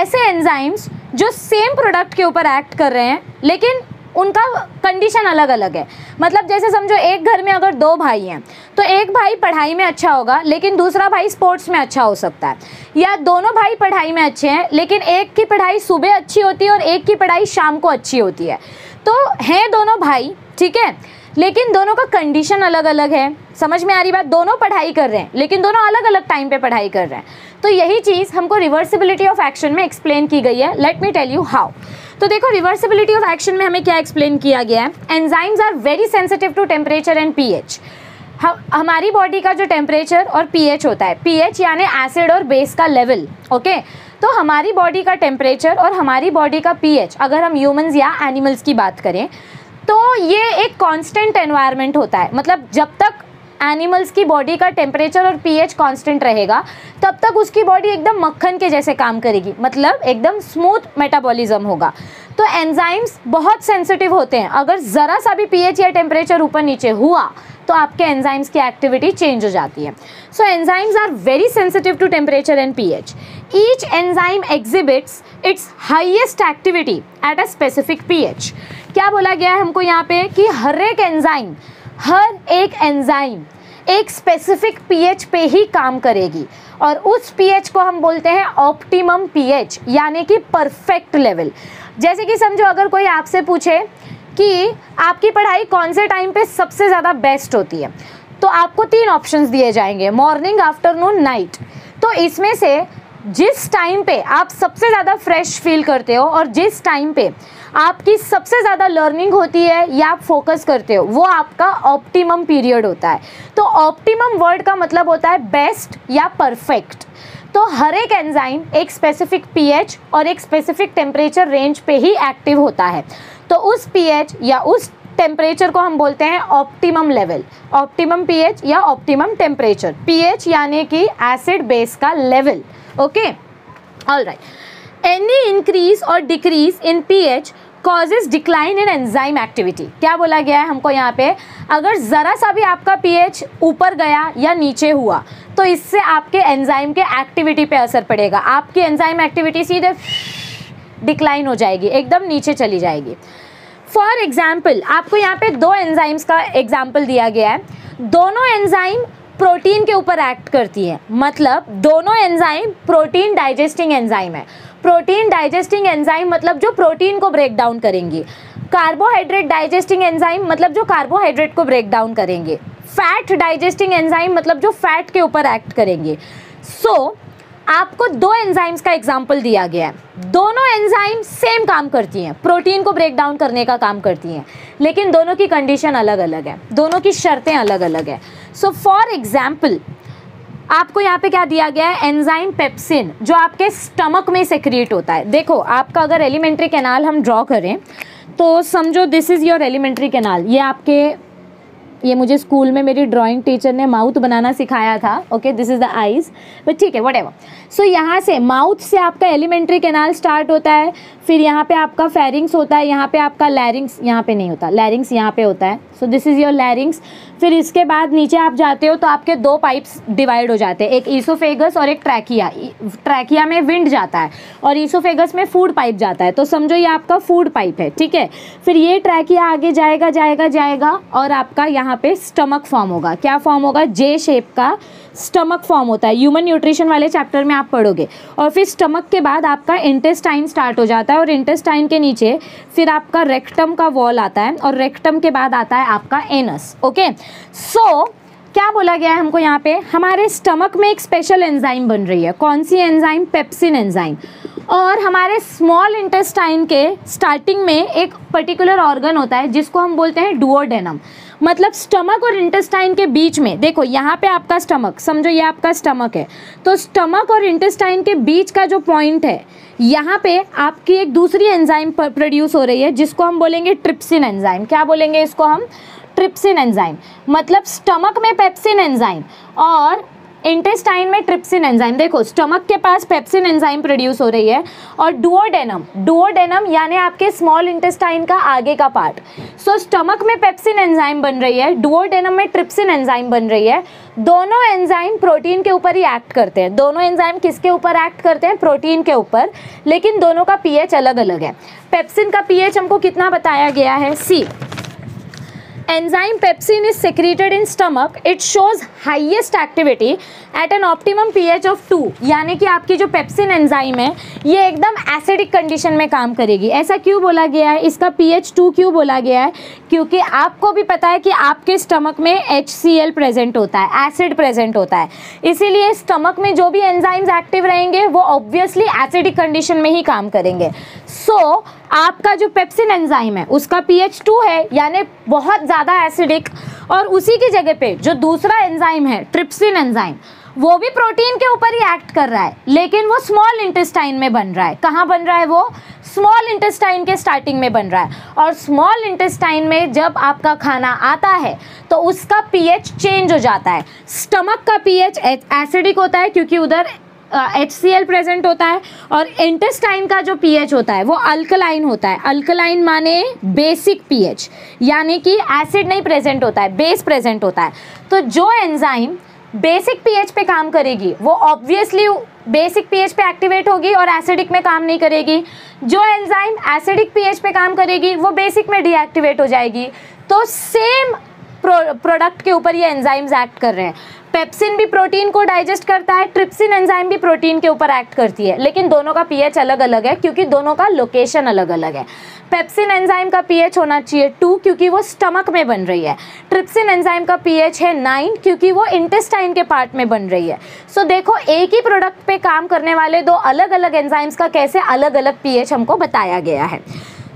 ऐसे एंजाइम्स जो सेम प्रोडक्ट के ऊपर एक्ट कर रहे हैं लेकिन उनका कंडीशन अलग अलग है. मतलब जैसे समझो एक घर में अगर 2 भाई हैं तो एक भाई पढ़ाई में अच्छा होगा लेकिन दूसरा भाई स्पोर्ट्स में अच्छा हो सकता है, या दोनों भाई पढ़ाई में अच्छे हैं लेकिन एक की पढ़ाई सुबह अच्छी होती है और एक की पढ़ाई शाम को अच्छी होती है. तो हैं दोनों भाई, ठीक है, लेकिन दोनों का कंडीशन अलग अलग है. समझ में आ रही बात, दोनों पढ़ाई कर रहे हैं लेकिन दोनों अलग अलग टाइम पे पढ़ाई कर रहे हैं. तो यही चीज़ हमको रिवर्सिबिलिटी ऑफ एक्शन में एक्सप्लेन की गई है. Let me tell you how. तो देखो रिवर्सिबिलिटी ऑफ एक्शन में हमें क्या एक्सप्लेन किया गया है, enzymes are very sensitive to temperature and pH. हमारी बॉडी का जो टेम्परेचर और पीएच होता है, पीएच यानी एसिड और बेस का लेवल. ओके, तो हमारी बॉडी का टेम्परेचर और हमारी बॉडी का पीएच, अगर हम ह्यूमंस या एनिमल्स की बात करें तो ये एक कांस्टेंट एनवायरनमेंट होता है. मतलब जब तक एनिमल्स की बॉडी का टेम्परेचर और पीएच कांस्टेंट रहेगा तब तक उसकी बॉडी एकदम मक्खन के जैसे काम करेगी, मतलब एकदम स्मूथ मेटाबॉलिज्म होगा। तो एंजाइम्स बहुत सेंसिटिव होते हैं, अगर ज़रा सा भी पीएच या टेम्परेचर ऊपर नीचे हुआ तो आपके एंजाइम्स की एक्टिविटी चेंज हो जाती है। So enzymes are very sensitive to temperature and pH. Each enzyme exhibits its highest activity at a specific pH. क्या बोला गया है हमको यहाँ पे कि हर एक एंजाइम एक स्पेसिफिक पीएच पे ही काम करेगी और उस पीएच को हम बोलते हैं ऑप्टिमम पीएच, यानी कि परफेक्ट लेवल। जैसे कि समझो अगर कोई आपसे पूछे कि आपकी पढ़ाई कौन से टाइम पे सबसे ज़्यादा बेस्ट होती है, तो आपको तीन ऑप्शंस दिए जाएंगे, मॉर्निंग, आफ्टरनून, नाइट। तो इसमें से जिस टाइम पे आप सबसे ज़्यादा फ्रेश फील करते हो और जिस टाइम पे आपकी सबसे ज़्यादा लर्निंग होती है या आप फोकस करते हो, वो आपका ऑप्टिमम पीरियड होता है। तो ऑप्टिमम वर्ड का मतलब होता है बेस्ट या परफेक्ट। तो हर एक एंजाइम एक स्पेसिफिक पीएच और एक स्पेसिफिक टेम्परेचर रेंज पे ही एक्टिव होता है, तो उस पीएच या उस टेम्परेचर को हम बोलते हैं ऑप्टिमम लेवल, ऑप्टिमम पीएच या ऑप्टिमम टेम्परेचर। पीएच यानी कि एसिड बेस का level. Okay, alright. Any increase और decrease in pH causes decline in enzyme activity. क्या बोला गया है हमको यहाँ पे, अगर ज़रा सा भी आपका पीएच ऊपर गया या नीचे हुआ तो इससे आपके एंजाइम के एक्टिविटी पे असर पड़ेगा, आपकी एंजाइम एक्टिविटी सीधे डिक्लाइन हो जाएगी, एकदम नीचे चली जाएगी। फॉर एग्जाम्पल, आपको यहाँ पे दो एंजाइम्स का एग्जाम्पल दिया गया है, दोनों एंजाइम प्रोटीन के ऊपर एक्ट करती है, मतलब दोनों एंजाइम प्रोटीन डाइजेस्टिंग एंजाइम है। प्रोटीन डाइजेस्टिंग एंजाइम मतलब जो प्रोटीन को ब्रेक डाउन करेंगी, कार्बोहाइड्रेट डाइजेस्टिंग एंजाइम मतलब जो कार्बोहाइड्रेट को ब्रेक डाउन करेंगे, फैट डाइजेस्टिंग एंजाइम मतलब जो फैट के ऊपर एक्ट करेंगे। सो आपको दो एंजाइम्स का एग्जाम्पल दिया गया है, दोनों एंजाइम सेम काम करती हैं, प्रोटीन को ब्रेक डाउन करने का काम करती हैं, लेकिन दोनों की कंडीशन अलग अलग है, दोनों की शर्तें अलग अलग है। सो फॉर एग्जाम्पल, आपको यहाँ पे क्या दिया गया है, एंजाइम पेप्सिन जो आपके स्टमक में सेक्रीट होता है। देखो आपका अगर एलिमेंट्री कैनाल हम ड्रॉ करें तो समझो this is your alimentary canal. ये आपके, ये मुझे स्कूल में मेरी ड्राइंग टीचर ने माउथ बनाना सिखाया था। Okay, this is the eyes, but ठीक है, व्हाटएवर। सो यहाँ से माउथ से आपका एलिमेंट्री कैनाल स्टार्ट होता है, फिर यहाँ पे आपका फेरिंग्स होता है, यहाँ पे आपका लैरिंग्स, यहाँ पे नहीं होता, लैरिंग्स यहाँ पे होता है। So this is your larynx. फिर इसके बाद नीचे आप जाते हो तो आपके दो पाइप्स डिवाइड हो जाते हैं, एक ईसोफेगस और एक ट्रैकिया। ट्रैकिया में विंड जाता है और ईसोफेगस में फूड पाइप जाता है, तो समझो ये आपका फूड पाइप है, ठीक है। फिर ये ट्रैकिया आगे जाएगा जाएगा जाएगा और आपका यहाँ पे स्टमक फॉर्म होगा। क्या फॉर्म होगा, जे शेप का स्टमक फॉर्म होता है, ह्यूमन न्यूट्रिशन वाले चैप्टर में आप पढ़ोगे। और फिर स्टमक के बाद आपका इंटेस्टाइन स्टार्ट हो जाता है और इंटेस्टाइन के नीचे फिर आपका रेक्टम का वॉल आता है और रेक्टम के बाद आता है आपका एनस। ओके, सो क्या बोला गया है हमको यहाँ पे, हमारे स्टमक में एक स्पेशल एंजाइम बन रही है, कौन सी एंजाइम, पेप्सिन एंजाइम। और हमारे स्मॉल इंटेस्टाइन के स्टार्टिंग में एक पर्टिकुलर ऑर्गन होता है जिसको हम बोलते हैं डुओडेनम, मतलब स्टमक और इंटेस्टाइन के बीच में। देखो यहाँ पे आपका स्टमक, समझो ये आपका स्टमक है, तो स्टमक और इंटेस्टाइन के बीच का जो पॉइंट है, यहाँ पे आपकी एक दूसरी एंजाइम प्रोड्यूस हो रही है जिसको हम बोलेंगे ट्रिप्सिन एंजाइम। क्या बोलेंगे इसको हम, ट्रिप्सिन एंजाइम। मतलब स्टमक में पेप्सिन एंजाइम और इंटेस्टाइन में ट्रिप्सिन एंजाइम। देखो स्टमक के पास पेप्सिन एंजाइम प्रोड्यूस हो रही है और डुओडेनम, डुओडेनम यानी आपके स्मॉल इंटेस्टाइन का आगे का पार्ट। सो स्टमक में पेप्सिन एंजाइम बन रही है, डुओडेनम में ट्रिप्सिन एंजाइम बन रही है, दोनों एंजाइम प्रोटीन के ऊपर ही एक्ट करते हैं। दोनों एंजाइम किसके ऊपर एक्ट करते हैं, प्रोटीन के ऊपर, लेकिन दोनों का पीएच अलग अलग है। पेप्सिन का पीएच हमको कितना बताया गया है, see. Enzyme pepsin is secreted in stomach. It shows highest activity at an optimum pH of 2. यानी कि आपकी जो पेप्सिन एंजाइम है ये एकदम एसिडिक कंडीशन में काम करेगी। ऐसा क्यों बोला गया है, इसका pH 2 क्यों बोला गया है, क्योंकि आपको भी पता है कि आपके स्टमक में HCl प्रेजेंट होता है, एसिड प्रेजेंट होता है, इसीलिए स्टमक में जो भी एंजाइम्स एक्टिव रहेंगे वो ऑब्वियसली एसिडिक कंडीशन में ही काम करेंगे। सो आपका जो पेप्सिन एंजाइम है उसका pH 2 है, यानी बहुत ज़्यादा एसिडिक, और उसी की जगह पे जो दूसरा एंजाइम है ट्रिप्सिन एंजाइम, वो भी प्रोटीन के ऊपर ही एक्ट कर रहा है, लेकिन वो स्मॉल इंटेस्टाइन में बन रहा है। कहाँ बन रहा है? वो स्मॉल इंटेस्टाइन के स्टार्टिंग में बन रहा है। और स्मॉल इंटेस्टाइन में जब आपका खाना आता है तो उसका पीएच चेंज हो जाता है। स्टमक का पीएच एसिडिक होता है क्योंकि उधर HCl प्रेजेंट होता है, और इंटेस्टाइन का जो पीएच होता है वो अल्कलाइन होता है। अल्कलाइन माने बेसिक पीएच, यानी कि एसिड नहीं प्रेजेंट होता है, बेस प्रेजेंट होता है। तो जो एंजाइम बेसिक पीएच पे काम करेगी वो ऑब्वियसली बेसिक पीएच पे एक्टिवेट होगी और एसिडिक में काम नहीं करेगी। जो एंजाइम एसिडिक पीएच पे काम करेगी वो बेसिक में डीएक्टिवेट हो जाएगी। तो सेम प्रोडक्ट के ऊपर ये एंजाइम्स एक्ट कर रहे हैं। पेप्सिन भी प्रोटीन को डाइजेस्ट करता है, ट्रिप्सिन एंजाइम भी प्रोटीन के ऊपर एक्ट करती है, लेकिन दोनों का पीएच अलग अलग है क्योंकि दोनों का लोकेशन अलग अलग है। पेप्सिन एंजाइम का पीएच होना चाहिए 2 क्योंकि वो स्टमक में बन रही है। ट्रिप्सिन एंजाइम का पीएच है 9 क्योंकि वो इंटेस्टाइन के पार्ट में बन रही है। सो देखो, एक ही प्रोडक्ट पे काम करने वाले दो अलग अलग एंजाइम्स का कैसे अलग अलग पीएच हमको बताया गया है।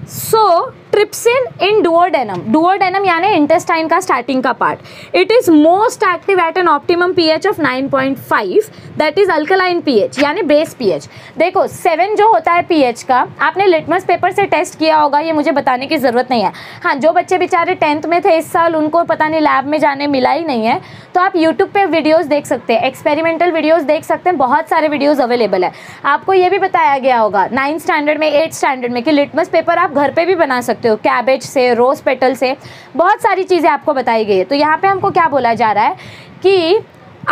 So trypsin in duodenum, duodenum यानी इंटेस्टाइन का स्टार्टिंग का part, it is most active at an optimum pH of 9.5, that is alkaline pH यानी बेस पीएच। देखो 7 जो होता है पीएच का, आपने लिटमस पेपर से टेस्ट किया होगा, ये मुझे बताने की ज़रूरत नहीं है। हाँ, जो बच्चे बेचारे 10th में थे इस साल, उनको पता नहीं लैब में जाने मिला ही नहीं है, तो आप यूट्यूब पर वीडियोज़ देख सकते हैं, एक्सपेरिमेंटल वीडियोज़ देख सकते हैं, बहुत सारे वीडियोज़ अवेलेबल है। आपको ये भी बताया गया होगा 9th स्टैंडर्ड में, 8th स्टैंडर्ड में, कि लिटमस पेपर आप घर पर भी बना सकते, कैबेज से, रोज पेटल से, बहुत सारी चीजें आपको बताई गई है। तो यहाँ पे हमको क्या बोला जा रहा है कि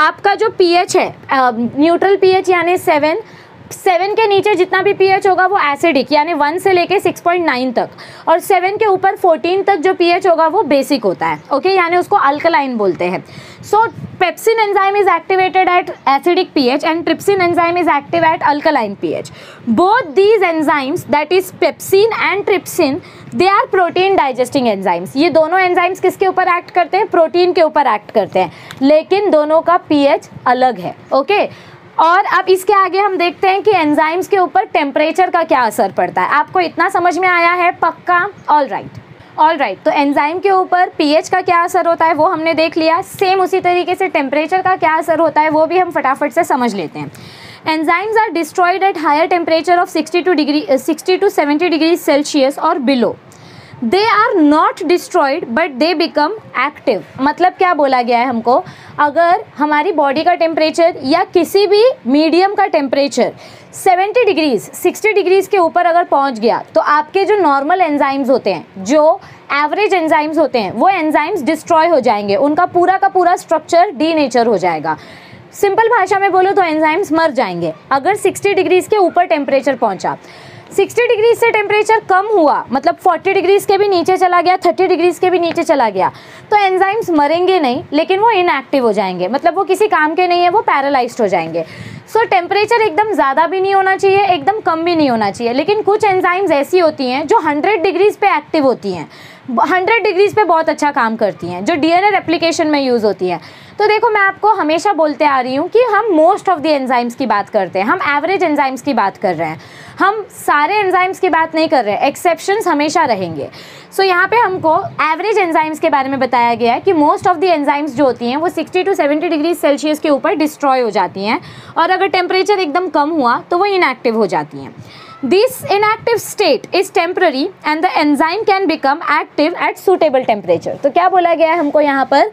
आपका जो पीएच है, न्यूट्रल पीएच यानी 7 के नीचे जितना भी पीएच होगा वो एसिडिक यानी 1 से लेके 6.9 तक, और 7 के ऊपर 14 तक जो पीएच होगा वो बेसिक होता है। ओके, यानी उसको अल्कलाइन बोलते हैं। So pepsin enzyme is activated at acidic pH and trypsin enzyme is active at alkaline pH. Both these enzymes, that is pepsin and trypsin, they are protein digesting enzymes. ये दोनों enzymes किसके ऊपर act करते हैं? Protein के ऊपर act करते हैं, लेकिन दोनों का पीएच अलग है। ओके, और अब इसके आगे हम देखते हैं कि एंजाइम्स के ऊपर टेम्परेचर का क्या असर पड़ता है। आपको इतना समझ में आया है पक्का? ऑल राइट, तो एंजाइम के ऊपर पीएच का क्या असर होता है वो हमने देख लिया। सेम उसी तरीके से टेम्परेचर का क्या असर होता है वो भी हम फटाफट से समझ लेते हैं। Enzymes are destroyed at higher temperature of 60 to 70 degree Celsius और below. They are not destroyed but they become active. मतलब क्या बोला गया है हमको, अगर हमारी बॉडी का टेम्परेचर या किसी भी मीडियम का टेम्परेचर 70 डिग्रीज 60 डिग्रीज के ऊपर अगर पहुंच गया तो आपके जो नॉर्मल एंजाइम्स होते हैं, जो एवरेज एंजाइम्स होते हैं, वो एंजाइम्स डिस्ट्रॉय हो जाएंगे, उनका पूरा का पूरा स्ट्रक्चर डीनेचर हो जाएगा। सिंपल भाषा में बोलो तो एंजाइम्स मर जाएंगे अगर 60 डिग्रीज के ऊपर टेम्परेचर पहुँचा। 60 डिग्रीज से टेम्परेचर कम हुआ, मतलब 40 डिग्रीज के भी नीचे चला गया, 30 डिग्रीज के भी नीचे चला गया, तो एंजाइम्स मरेंगे नहीं लेकिन वो इनएक्टिव हो जाएंगे, मतलब वो किसी काम के नहीं है, वो पैरालाइज्ड हो जाएंगे। सो टेम्परेचर एकदम ज़्यादा भी नहीं होना चाहिए, एकदम कम भी नहीं होना चाहिए। लेकिन कुछ एंजाइम्स ऐसी होती हैं जो 100 डिग्रीज पे एक्टिव होती हैं, 100 डिग्रीज पे बहुत अच्छा काम करती हैं, जो DNA रेप्लिकेशन में यूज़ होती हैं। तो देखो, मैं आपको हमेशा बोलते आ रही हूँ कि हम मोस्ट ऑफ द एंजाइम्स की बात करते हैं, हम एवरेज एंजाइम्स की बात कर रहे हैं, हम सारे एंजाइम्स की बात नहीं कर रहे हैं, एक्सेप्शंस हमेशा रहेंगे। सो यहाँ पे हमको एवरेज एंजाइम्स के बारे में बताया गया है कि मोस्ट ऑफ द एंजाइम्स जो होती हैं वो 60 टू 70 डिग्री सेल्सियस के ऊपर डिस्ट्रॉय हो जाती हैं, और अगर टेम्परेचर एकदम कम हुआ तो वो इनएक्टिव हो जाती हैं। This inactive state is temporary and the enzyme can become active at suitable temperature. तो क्या बोला गया है हमको यहाँ पर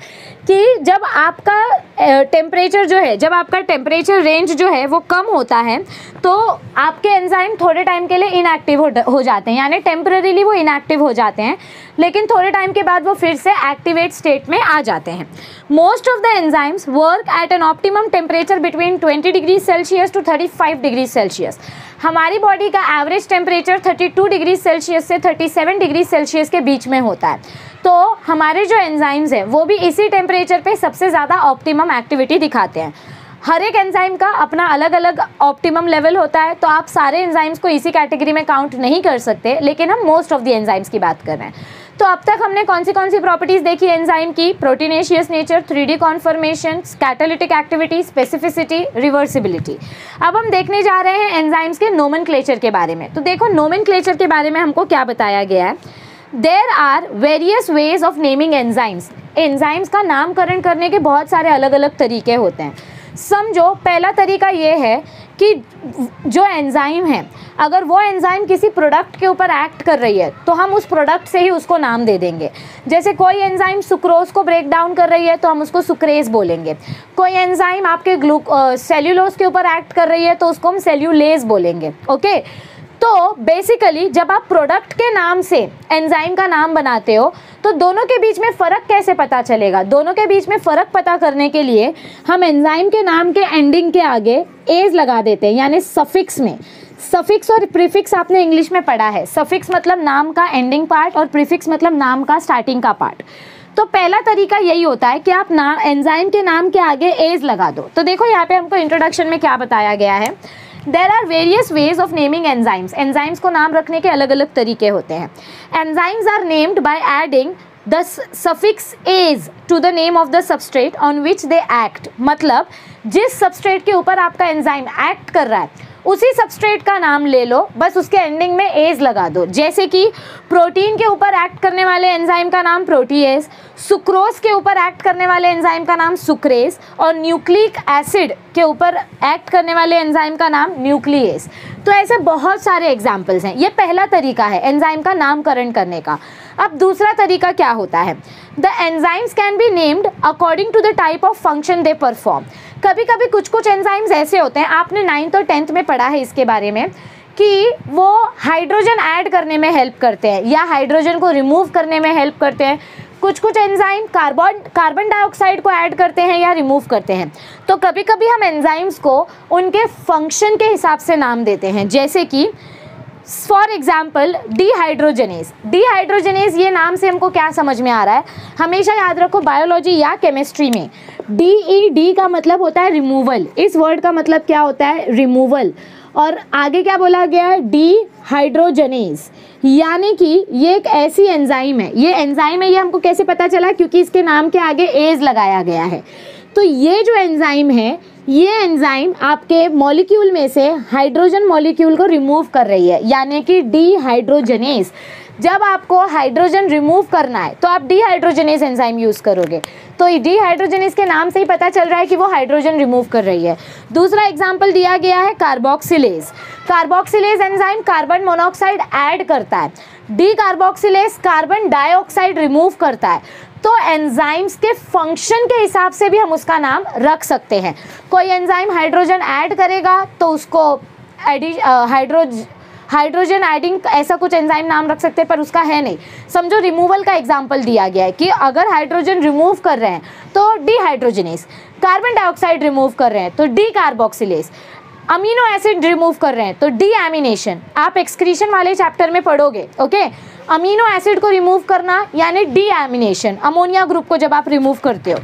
कि जब आपका टेम्परेचर जो है, जब आपका टेम्परेचर रेंज जो है वो कम होता है तो आपके एंजाइम थोड़े टाइम के लिए इनएक्टिव हो जाते हैं, यानी टेम्परेरीली वो इनएक्टिव हो जाते हैं, लेकिन थोड़े टाइम के बाद वो फिर से एक्टिवेट स्टेट में आ जाते हैं। Most of the enzymes work at an optimum temperature between 20 degree Celsius to 35 degree Celsius. हमारी बॉडी का एवरेज टेम्परेचर 32 डिग्री सेल्सियस से 37 डिग्री सेल्सियस के बीच में होता है, तो हमारे जो एंजाइम्स हैं वो भी इसी टेम्परेचर पे सबसे ज़्यादा ऑप्टिमम एक्टिविटी दिखाते हैं। हर एक एंजाइम का अपना अलग अलग ऑप्टिमम लेवल होता है, तो आप सारे एंजाइम्स को इसी कैटेगरी में काउंट नहीं कर सकते, लेकिन हम मोस्ट ऑफ द एंजाइम्स की बात कर रहे हैं। तो अब तक हमने कौन सी प्रॉपर्टीज़ देखी एंजाइम की? Proteinaceous nature, 3D conformation, catalytic activity, specificity, reversibility. अब हम देखने जा रहे हैं एंजाइम्स के नोमेनक्लेचर के बारे में। तो देखो, नोमेनक्लेचर के बारे में हमको क्या बताया गया है, there are various ways of naming enzymes. Enzymes का नामकरण करने के बहुत सारे अलग अलग तरीके होते हैं। समझो पहला तरीका ये है कि जो एंजाइम है, अगर वो एंजाइम किसी प्रोडक्ट के ऊपर एक्ट कर रही है तो हम उस प्रोडक्ट से ही उसको नाम दे देंगे। जैसे कोई एंजाइम सुक्रोज को ब्रेक डाउन कर रही है तो हम उसको सुक्रेज बोलेंगे। कोई एंजाइम आपके सेल्यूलोज के ऊपर एक्ट कर रही है तो उसको हम सेल्यूलेज बोलेंगे। ओके, तो बेसिकली जब आप प्रोडक्ट के नाम से एंजाइम का नाम बनाते हो तो दोनों के बीच में फ़र्क कैसे पता चलेगा? दोनों के बीच में फ़र्क पता करने के लिए हम एंजाइम के नाम के एंडिंग के आगे एज लगा देते हैं, यानी सफिक्स में। सफिक्स और प्रीफिक्स आपने इंग्लिश में पढ़ा है। सफिक्स मतलब नाम का एंडिंग पार्ट और प्रीफिक्स मतलब नाम का स्टार्टिंग का पार्ट। तो पहला तरीका यही होता है कि आप एंजाइम के नाम के आगे एज लगा दो। तो देखो यहाँ पे हमको इंट्रोडक्शन में क्या बताया गया है। There are various ways of naming enzymes. Enzymes को नाम रखने के अलग अलग तरीके होते हैं। Enzymes are named by adding the suffix -ase to the name of the substrate on which they act. मतलब जिस substrate के ऊपर आपका enzyme act कर रहा है उसी substrate का नाम ले लो, बस उसके ending में -ase लगा दो। जैसे कि प्रोटीन के ऊपर एक्ट करने वाले एंजाइम का नाम प्रोटीएज, सुक्रोज के ऊपर एक्ट करने वाले एंजाइम का नाम सुक्रेज और न्यूक्लिक एसिड के ऊपर एक्ट करने वाले एंजाइम का नाम न्यूक्लियस। तो ऐसे बहुत सारे एग्जाम्पल्स हैं। ये पहला तरीका है एंजाइम का नामकरण करने का। अब दूसरा तरीका क्या होता है? The enzymes can be named according to the type of function they perform. कभी कभी कुछ कुछ एंजाइम्स ऐसे होते हैं, आपने 9th और 10th में पढ़ा है इसके बारे में, कि वो हाइड्रोजन ऐड करने में हेल्प करते हैं या हाइड्रोजन को रिमूव करने में हेल्प करते हैं। कुछ कुछ एंजाइम कार्बन डाइऑक्साइड को ऐड करते हैं या रिमूव करते हैं। तो कभी कभी हम एंजाइम्स को उनके फंक्शन के हिसाब से नाम देते हैं। जैसे कि फॉर एग्जाम्पल डीहाइड्रोजनेस। डीहाइड्रोजनेस ये नाम से हमको क्या समझ में आ रहा है? हमेशा याद रखो बायोलॉजी या केमिस्ट्री में DED का मतलब होता है रिमूवल। इस वर्ड का मतलब क्या होता है? रिमूवल। और आगे क्या बोला गया है? डीहाइड्रोजनेस, यानी कि ये एक ऐसी एंजाइम है। ये एंजाइम है, ये हमको कैसे पता चला? क्योंकि इसके नाम के आगे एज लगाया गया है। तो ये जो एंजाइम है, ये एंजाइम आपके मॉलिक्यूल में से हाइड्रोजन मॉलिक्यूल को रिमूव कर रही है, यानी कि डीहाइड्रोजनेस। जब आपको हाइड्रोजन रिमूव करना है तो आप डीहाइड्रोजनेस एंजाइम यूज़ करोगे। तो डीहाइड्रोजनेस के नाम से ही पता चल रहा है कि वो हाइड्रोजन रिमूव कर रही है। दूसरा एग्जांपल दिया गया है carboxylase. Carboxylase enzyme carbon monoxide add करता है, डीकार्बोक्सिलेज कार्बन डाइऑक्साइड रिमूव करता है। तो एंजाइम्स के फंक्शन के हिसाब से भी हम उसका नाम रख सकते हैं। कोई एंजाइम हाइड्रोजन ऐड करेगा तो उसको हाइड्रोजन एडिंग ऐसा कुछ एंजाइम नाम रख सकते हैं, पर उसका है नहीं। समझो रिमूवल का एग्जाम्पल दिया गया है कि अगर हाइड्रोजन रिमूव कर रहे हैं तो डीहाइड्रोजनेस, कार्बन डाइऑक्साइड रिमूव कर रहे हैं तो डीकार्बोक्सिलेज, अमीनो एसिड रिमूव कर रहे हैं तो डीएमिनेशन। आप एक्सक्रीशन वाले चैप्टर में पढ़ोगे। ओके, अमीनो एसिड को रिमूव करना यानी डीएमिनेशन, अमोनिया ग्रुप को जब आप रिमूव करते हो।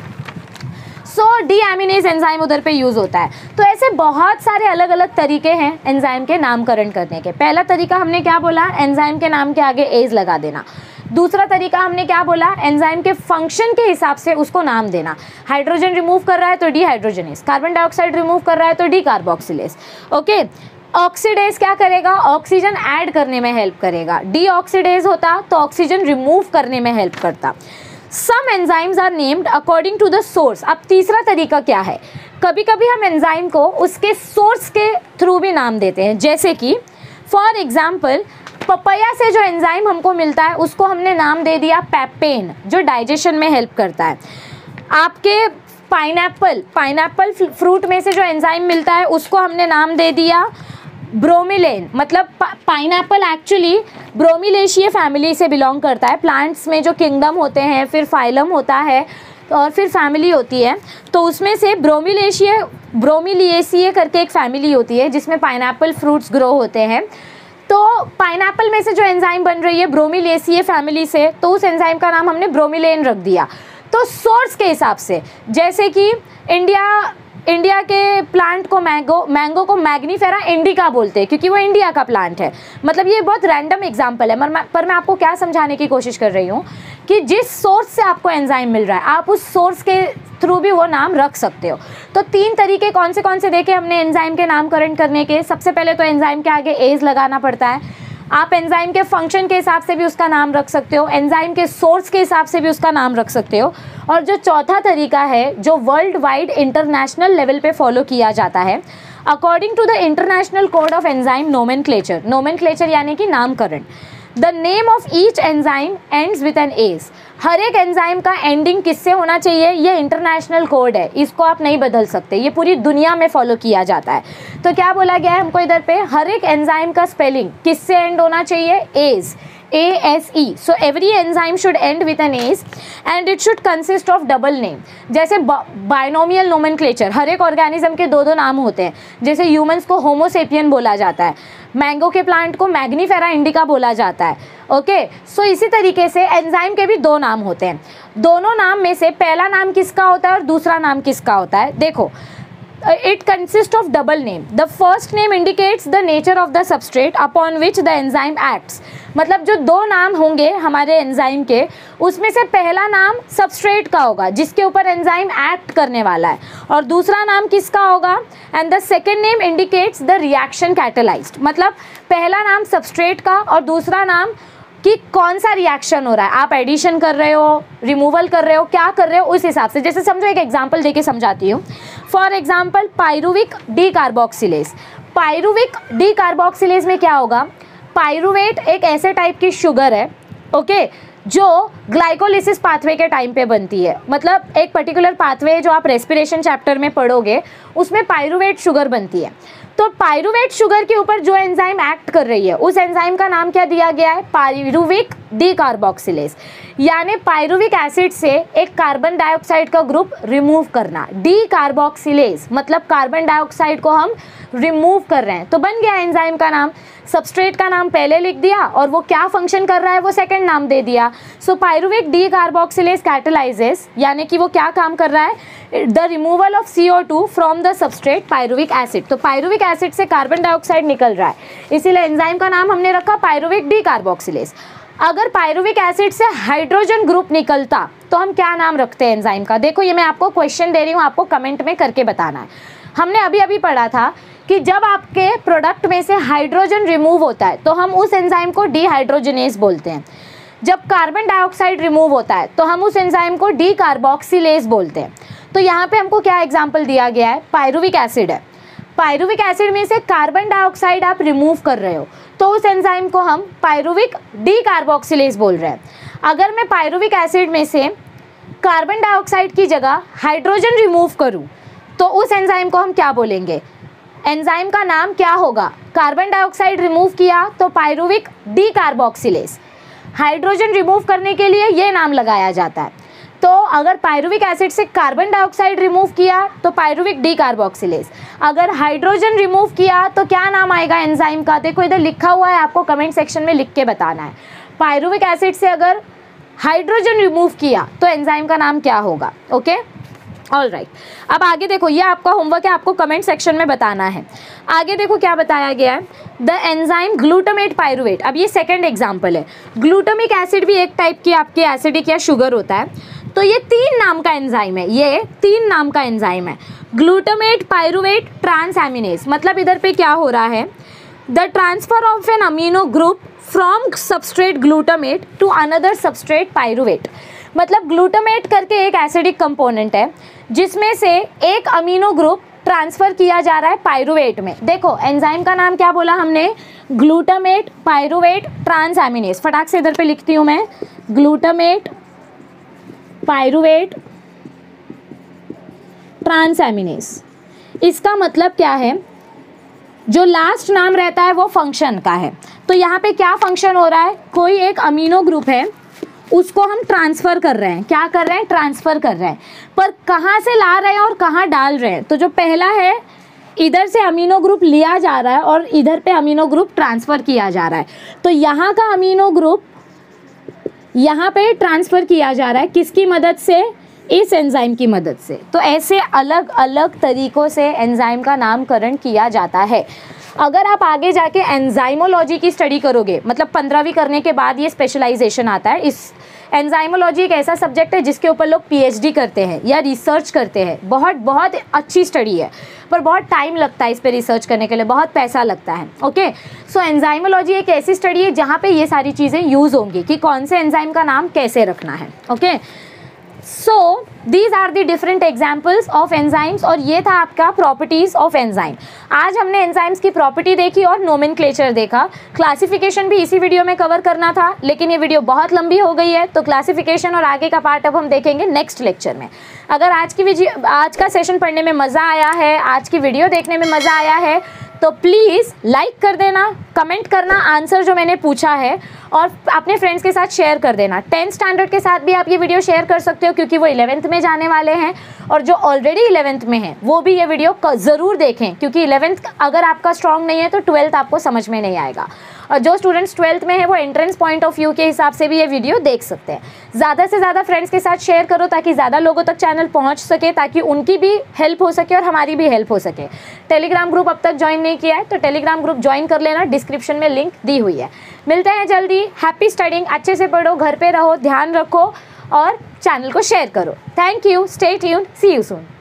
सो डीएमिनेज एंजाइम उधर पे यूज़ होता है। तो ऐसे बहुत सारे अलग अलग तरीके हैं एंजाइम के नामकरण करने के। पहला तरीका हमने क्या बोला? एंजाइम के नाम के आगे एज लगा देना। दूसरा तरीका हमने क्या बोला? एंजाइम के फंक्शन के हिसाब से उसको नाम देना। हाइड्रोजन रिमूव कर रहा है तो डीहाइड्रोजनेस, कार्बन डाइऑक्साइड रिमूव कर रहा है तो डीकार्बोक्सिलेज। ओके, ऑक्सीडेज क्या करेगा? ऑक्सीजन ऐड करने में हेल्प करेगा। डीऑक्सीडेज होता तो ऑक्सीजन रिमूव करने में हेल्प करता। Some enzymes are named according to the source. अब तीसरा तरीका क्या है? कभी कभी हम एंजाइम को उसके सोर्स के थ्रू भी नाम देते हैं। जैसे कि फॉर एग्जाम्पल पपाया से जो एंजाइम हमको मिलता है उसको हमने नाम दे दिया पैपेन, जो डाइजेशन में हेल्प करता है। आपके पाइनएप्पल फ्रूट में से जो एंजाइम मिलता है उसको हमने नाम दे दिया ब्रोमिलेन, मतलब पाइनएप्पल एक्चुअली ब्रोमिलेशिये फैमिली से बिलोंग करता है। प्लांट्स में जो किंगडम होते हैं, फिर फाइलम होता है और फिर फैमिली होती है, तो उसमें से ब्रोमिलिएशिये करके एक फैमिली होती है जिसमें पाइनएप्पल फ्रूट्स ग्रो होते हैं। तो पाइनएप्पल में से जो एंजाइम बन रही है ब्रोमिलेशिये फैमिली से, तो उस एंजाइम का नाम हमने ब्रोमिलेन रख दिया। तो सोर्स के हिसाब से, जैसे कि इंडिया के प्लांट को मैंगो को मैग्नीफेरा इंडिका बोलते हैं क्योंकि वो इंडिया का प्लांट है। मतलब ये बहुत रैंडम एग्जांपल है, पर मैं आपको क्या समझाने की कोशिश कर रही हूँ कि जिस सोर्स से आपको एंजाइम मिल रहा है आप उस सोर्स के थ्रू भी वो नाम रख सकते हो। तो तीन तरीके कौन से देखे हमने एंजाइम के नामकरण करने के? सबसे पहले तो एंजाइम के आगे एज लगाना पड़ता है। आप एंजाइम के फंक्शन के हिसाब से भी उसका नाम रख सकते हो, एंजाइम के सोर्स के हिसाब से भी उसका नाम रख सकते हो। और जो चौथा तरीका है जो वर्ल्ड वाइड इंटरनेशनल लेवल पे फॉलो किया जाता है according to the international code of enzyme nomenclature, nomenclature यानी कि नामकरण। The name of each enzyme ends with an ase, हर एक एंजाइम का एंडिंग किससे होना चाहिए, ये इंटरनेशनल कोड है, इसको आप नहीं बदल सकते, ये पूरी दुनिया में फॉलो किया जाता है। तो क्या बोला गया है हमको इधर पे, हर एक एंजाइम का स्पेलिंग किससे एंड होना चाहिए, ase, ASE, so every enzyme should end with an ASE and it should consist of double name। जैसे binomial nomenclature, हर एक organism के दो दो नाम होते हैं, जैसे humans को homo sapien बोला जाता है, mango के plant को magnifera indica बोला जाता है, ओके। सो इसी तरीके से एंजाइम के भी दो नाम होते हैं, दोनों नाम में से पहला नाम किसका होता है और दूसरा नाम किसका होता है, देखो it consists of double name। The first name indicates the nature of the substrate upon which the enzyme acts। मतलब जो दो नाम होंगे हमारे एंजाइम के, उसमें से पहला नाम सबस्ट्रेट का होगा जिसके ऊपर एंजाइम एक्ट करने वाला है, और दूसरा नाम किसका होगा, and the second name indicates the reaction catalysed. मतलब पहला नाम सबस्ट्रेट का और दूसरा नाम कि कौन सा रिएक्शन हो रहा है, आप एडिशन कर रहे हो, रिमूवल कर रहे हो, क्या कर रहे हो उस हिसाब से। जैसे समझो एक एग्जांपल देके समझाती हूँ। For example pyruvic decarboxylase, pyruvic decarboxylase में क्या होगा, पाइरुवेट एक ऐसे टाइप की शुगर है, ओके, जो ग्लाइकोलिसिस पाथवे के टाइम पे बनती है। मतलब एक पर्टिकुलर पाथवे जो आप रेस्पिरेशन चैप्टर में पढ़ोगे उसमें पाइरुवेट शुगर बनती है। तो पाइरुवेट शुगर के ऊपर जो एंजाइम एक्ट कर रही है उस एंजाइम का नाम क्या दिया गया है, पाइरुविक डीकार्बोक्सिलेज। यानी पाइरुविक एसिड से एक कार्बन डाइऑक्साइड का ग्रुप रिमूव करना, डीकार्बोक्सिलेज मतलब कार्बन डाइऑक्साइड को हम रिमूव कर रहे हैं। तो बन गया एंजाइम का नाम, सबस्ट्रेट का नाम पहले लिख दिया और वो क्या फंक्शन कर रहा है वो सेकेंड नाम दे दिया। सो पाइरुविक डीकार्बोक्सिलेज कैटलाइजेस, यानी कि वो क्या काम कर रहा है, the removal of CO2 from the substrate pyruvic acid. तो पाइरुविक एसिड से कार्बन डाइऑक्साइड निकल रहा है, इसीलिए एंजाइम का नाम हमने रखा पाइरुविक डीकार्बोक्सिलेज। अगर पाइरुविक एसिड से हाइड्रोजन ग्रुप निकलता तो हम क्या नाम रखते हैं एंजाइम का, देखो ये मैं आपको क्वेश्चन दे रही हूँ, आपको कमेंट में करके बताना है। हमने अभी अभी पढ़ा था कि जब आपके प्रोडक्ट में से हाइड्रोजन रिमूव होता है तो हम उस एंजाइम को डिहाइड्रोजनेस बोलते हैं, जब कार्बन डाइऑक्साइड रिमूव होता है तो हम उस एंजाइम को डीकार्बोक्सिलेज बोलते हैं। तो यहाँ पे हमको क्या एग्जाम्पल दिया गया है, पाइरुविक एसिड है, पाइरुविक एसिड में से कार्बन डाइऑक्साइड आप रिमूव कर रहे हो तो उस एंजाइम को हम पाइरुविक डीकार्बोक्सिलेज बोल रहे हैं। अगर मैं पाइरुविक एसिड में से कार्बन डाइऑक्साइड की जगह हाइड्रोजन रिमूव करूं तो उस एंजाइम को हम क्या बोलेंगे, एंजाइम का नाम क्या होगा, कार्बन डाइऑक्साइड रिमूव किया तो पाइरुविक डीकार्बोक्सिलेज, हाइड्रोजन रिमूव करने के लिए ये नाम लगाया जाता है। तो अगर पाइरुविक एसिड से कार्बन डाइऑक्साइड रिमूव किया तो पाइरुविक डीकार्बोक्सिलेज, अगर हाइड्रोजन रिमूव किया तो क्या नाम आएगा एंजाइम का, देखो इधर लिखा हुआ है, आपको कमेंट सेक्शन में लिख के बताना है। पाइरुविक एसिड से अगर हाइड्रोजन रिमूव किया तो एंजाइम का नाम क्या होगा, ओके, ऑलराइट। अब आगे देखो, ये आपका होमवर्क है, आपको कमेंट सेक्शन में बताना है। आगे देखो क्या बताया गया है, द एंजाइम ग्लूटामेट पाइरुवेट, अब ये सेकेंड एग्जाम्पल है। ग्लूटामिक एसिड भी एक टाइप की आपके एसिडिक या शुगर होता है, तो ये तीन नाम का एंजाइम है, ये तीन नाम का एंजाइम है, ग्लूटामेट पाइरुवेट ट्रांसएमिनेज। मतलब इधर पे क्या हो रहा है, the transfer of an amino group from substrate glutamate to another substrate pyruvate. मतलब ग्लूटामेट करके एक एसिडिक कंपोनेंट है जिसमें से एक अमीनो ग्रुप ट्रांसफर किया जा रहा है पाइरुवेट में। देखो एंजाइम का नाम क्या बोला हमने, ग्लूटामेट पाइरुवेट ट्रांसएमिनेज। फटाक से इधर पे लिखती हूँ मैं, ग्लूटामेट पाइरुवेट ट्रांसएमिनेज। इसका मतलब क्या है, जो लास्ट नाम रहता है वो फंक्शन का है। तो यहाँ पे क्या फंक्शन हो रहा है, कोई एक अमीनो ग्रुप है उसको हम ट्रांसफ़र कर रहे हैं, क्या कर रहे हैं, ट्रांसफ़र कर रहे हैं, पर कहाँ से ला रहे हैं और कहाँ डाल रहे हैं। तो जो पहला है इधर से अमीनो ग्रुप लिया जा रहा है और इधर पे अमीनो ग्रुप ट्रांसफ़र किया जा रहा है। तो यहाँ का अमीनो ग्रुप यहाँ पे ट्रांसफ़र किया जा रहा है, किसकी मदद से, इस एंजाइम की मदद से। तो ऐसे अलग अलग तरीक़ों से एंजाइम का नामकरण किया जाता है। अगर आप आगे जाके एंजाइमोलॉजी की स्टडी करोगे, मतलब 15वीं करने के बाद ये स्पेशलाइजेशन आता है। इस एंजाइमोलॉजी एक ऐसा सब्जेक्ट है जिसके ऊपर लोग पीएचडी करते हैं या रिसर्च करते हैं। बहुत बहुत अच्छी स्टडी है, पर बहुत टाइम लगता है इस पर रिसर्च करने के लिए, बहुत पैसा लगता है। ओके, सो एंजाइमोलॉजी एक ऐसी स्टडी है जहाँ पे ये सारी चीज़ें यूज़ होंगी कि कौन से एंजाइम का नाम कैसे रखना है। Okay, So these are the different examples of enzymes और ये था आपका properties of enzyme। आज हमने enzymes की property देखी और nomenclature देखा। Classification भी इसी वीडियो में cover करना था, लेकिन ये वीडियो बहुत लंबी हो गई है, तो classification और आगे का part अब हम देखेंगे next lecture में। अगर आज का सेशन पढ़ने में मज़ा आया है, आज की वीडियो देखने में मज़ा आया है, तो प्लीज़ लाइक कर देना, कमेंट करना आंसर जो मैंने पूछा है, और अपने फ्रेंड्स के साथ शेयर कर देना। 10th स्टैंडर्ड के साथ भी आप ये वीडियो शेयर कर सकते हो, क्योंकि वो 11th में जाने वाले हैं, और जो ऑलरेडी 11th में हैं वो भी ये वीडियो ज़रूर देखें, क्योंकि 11th अगर आपका स्ट्रॉन्ग नहीं है तो 12th आपको समझ में नहीं आएगा। और जो स्टूडेंट्स 12th में है वो एंट्रेंस पॉइंट ऑफ व्यू के हिसाब से भी ये वीडियो देख सकते हैं। ज़्यादा से ज़्यादा फ्रेंड्स के साथ शेयर करो ताकि ज़्यादा लोगों तक चैनल पहुँच सके, ताकि उनकी भी हेल्प हो सके और हमारी भी हेल्प हो सके। टेलीग्राम ग्रुप अब तक ज्वाइन नहीं किया है तो टेलीग्राम ग्रुप ज्वाइन कर लेना, डिस्क्रिप्शन में लिंक दी हुई है। मिलते हैं जल्दी। हैप्पी स्टडिंग, अच्छे से पढ़ो, घर पे रहो, ध्यान रखो और चैनल को शेयर करो। Thank you, stay tuned, see you soon.